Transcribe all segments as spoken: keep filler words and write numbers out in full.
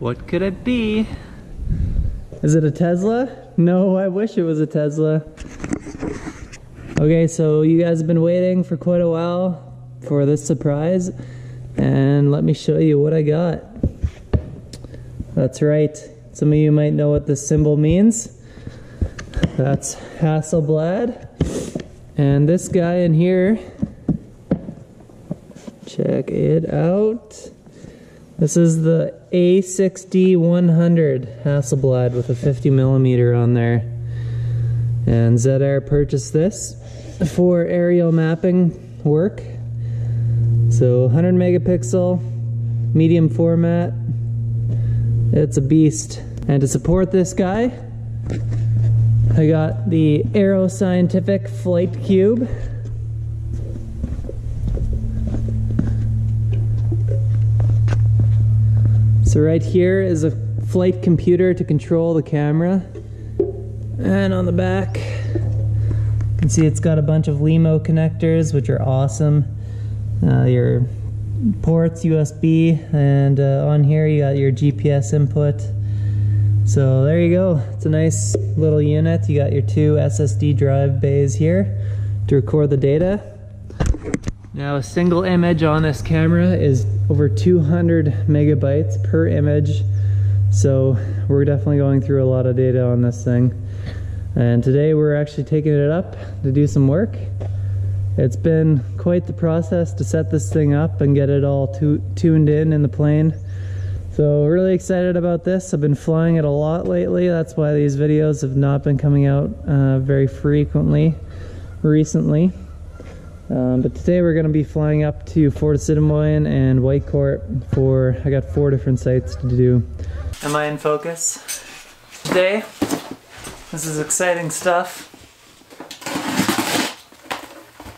What could it be? Is it a Tesla? No, I wish it was a Tesla. Okay, so you guys have been waiting for quite a while for this surprise, and let me show you what I got. That's right, some of you might know what this symbol means. That's Hasselblad. And this guy in here, check it out. This is the A six D one hundred Hasselblad with a fifty millimeter on there. And Z-Air purchased this for aerial mapping work. So one hundred megapixel, medium format. It's a beast. And to support this guy, I got the Aeroscientific Flight Cube. So right here is a flight computer to control the camera. And on the back, you can see it's got a bunch of Lemo connectors, which are awesome. Uh, your ports, U S B, and uh, on here you got your G P S input. So there you go, it's a nice little unit. You got your two S S D drive bays here to record the data. Now a single image on this camera is over two hundred megabytes per image, so we're definitely going through a lot of data on this thing. And today we're actually taking it up to do some work. It's been quite the process to set this thing up and get it all tu tuned in in the plane. So really excited about this. I've been flying it a lot lately. That's why these videos have not been coming out uh, very frequently recently. Um, but today we're going to be flying up to Fort Sittemoyen and Whitecourt for, I got four different sites to do. Am I in focus? Today, this is exciting stuff.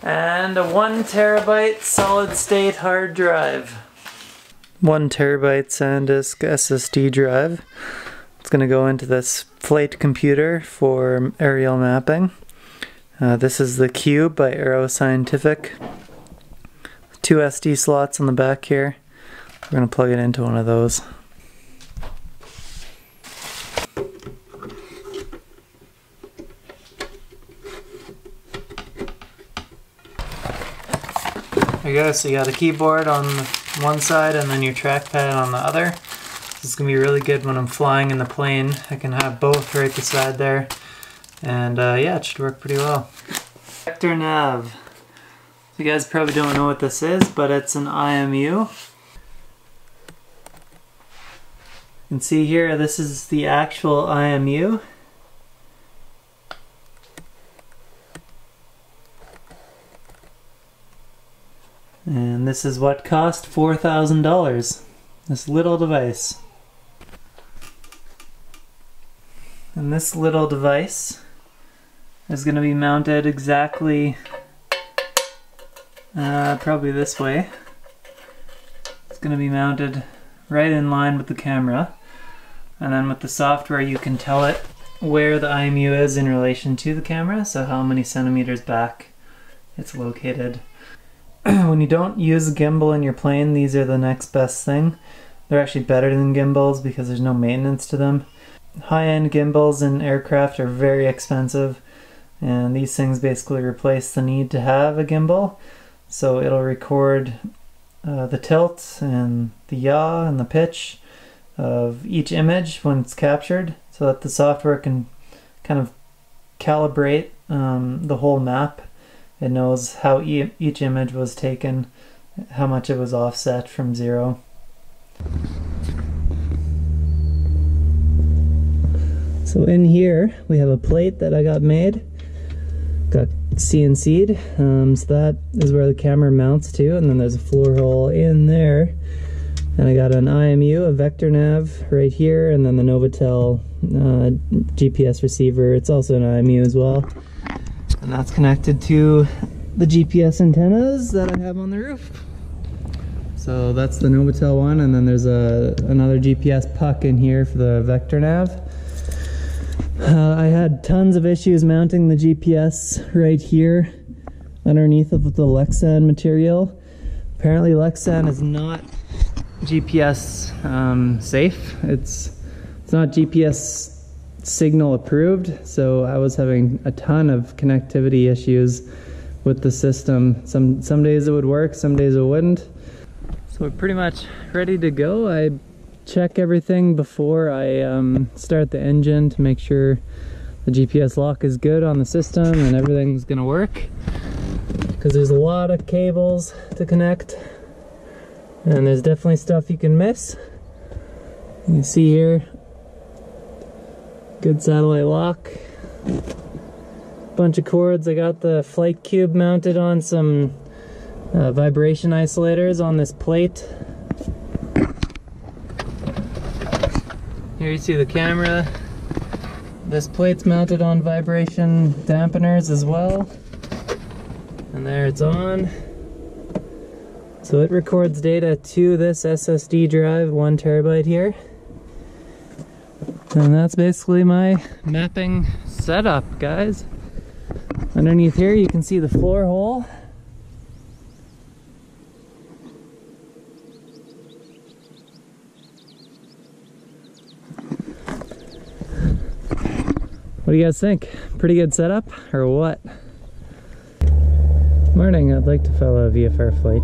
And a one terabyte solid state hard drive. one terabyte SanDisk S S D drive. It's going to go into this flight computer for aerial mapping. Uh, this is the Cube by Aeroscientific. Two S D slots on the back here. We're going to plug it into one of those. There you go, so you got a keyboard on the one side and then your trackpad on the other. This is going to be really good when I'm flying in the plane. I can have both right beside there. And uh, yeah, it should work pretty well. VectorNav. You guys probably don't know what this is, but it's an I M U. You can see here, this is the actual I M U. And this is what cost four thousand dollars, this little device. And this little device is going to be mounted exactly uh, probably this way. It's going to be mounted right in line with the camera, and then with the software you can tell it where the I M U is in relation to the camera, so how many centimeters back it's located. When you don't use a gimbal in your plane, these are the next best thing. They're actually better than gimbals because there's no maintenance to them. High-end gimbals in aircraft are very expensive, and these things basically replace the need to have a gimbal. So it'll record uh, the tilt and the yaw and the pitch of each image when it's captured, so that the software can kind of calibrate um, the whole map. It knows how e each image was taken, how much it was offset from zero. So in here we have a plate that I got made, got C N C'd, um, so that is where the camera mounts to, and then there's a floor hole in there. And I got an I M U, a VectorNav right here, and then the Novatel uh, G P S receiver. It's also an I M U as well. And that's connected to the G P S antennas that I have on the roof. So that's the Novatel one, and then there's a, another G P S puck in here for the VectorNav. Uh, I had tons of issues mounting the G P S right here underneath of the Lexan material. Apparently Lexan is not G P S um, safe. It's it's not G P S signal approved, so I was having a ton of connectivity issues with the system. Some some days it would work, some days it wouldn't. So we're pretty much ready to go. I check everything before I um, start the engine to make sure the G P S lock is good on the system and everything's gonna work, because there's a lot of cables to connect and there's definitely stuff you can miss. You can see here, good satellite lock, bunch of cords. I got the flight cube mounted on some uh, vibration isolators on this plate. Here you see the camera. This plate's mounted on vibration dampeners as well. And there it's on. So it records data to this S S D drive, one terabyte here. And that's basically my mapping setup, guys. Underneath here you can see the floor hole. What do you guys think? Pretty good setup, or what? Morning, I'd like to follow a V F R flight.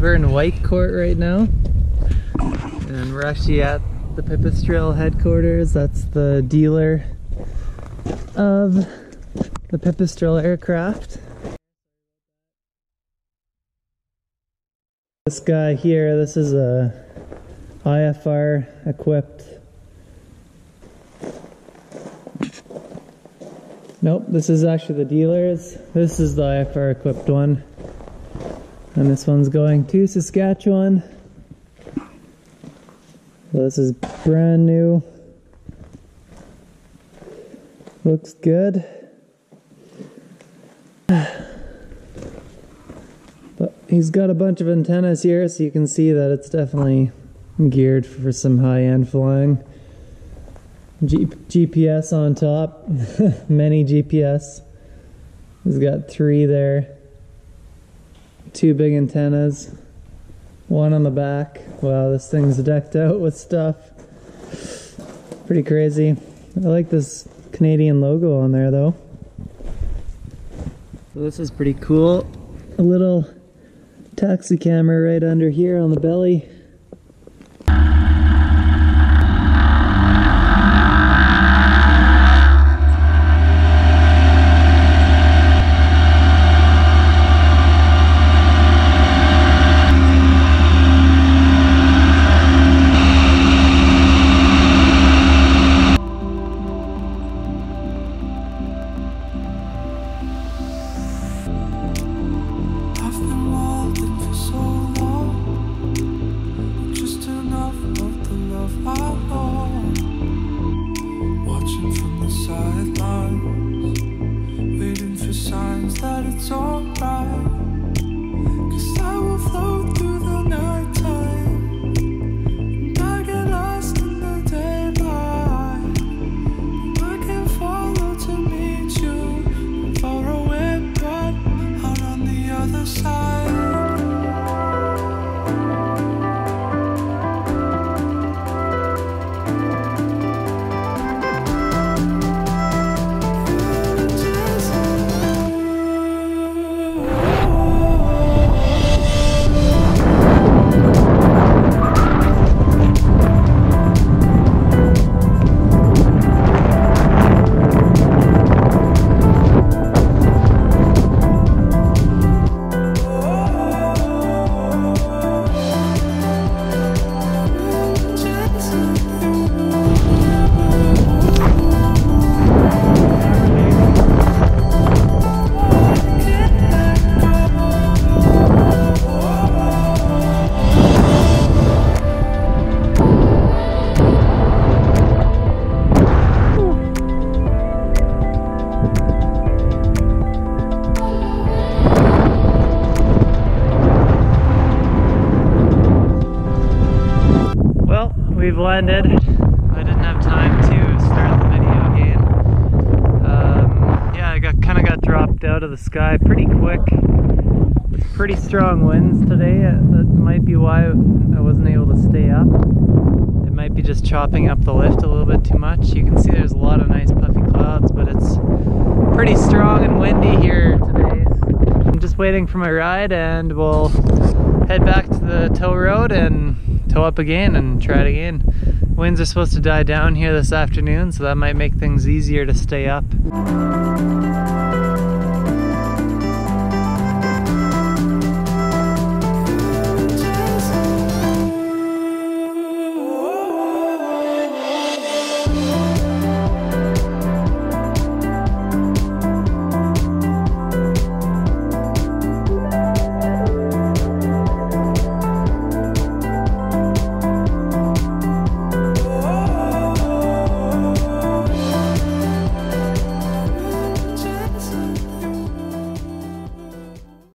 We're in Whitecourt right now, and we're actually at the Pipistrel headquarters. That's the dealer of the Pipistrel aircraft. This guy here, this is a I F R equipped. Nope, this is actually the dealer's. This is the I F R equipped one. And this one's going to Saskatchewan. So this is brand new. Looks good. But he's got a bunch of antennas here, so you can see that it's definitely geared for some high-end flying. G GPS on top. Many G P S. He's got three there. Two big antennas, one on the back. Wow, this thing's decked out with stuff. Pretty crazy. I like this Canadian logo on there though. So this is pretty cool. A little taxi camera right under here on the belly. It's alright, 'cause I will float through the night time. We've landed. I didn't have time to start the video again. Um, yeah, I got kind of got dropped out of the sky pretty quick. Pretty strong winds today. That might be why I wasn't able to stay up. It might be just chopping up the lift a little bit too much. You can see there's a lot of nice puffy clouds, but it's pretty strong and windy here today. I'm just waiting for my ride, and we'll head back to the tow road and tow up again and try it again. Winds are supposed to die down here this afternoon, so that might make things easier to stay up.